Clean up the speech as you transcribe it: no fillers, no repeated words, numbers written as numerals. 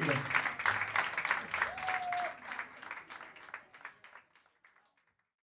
Yes.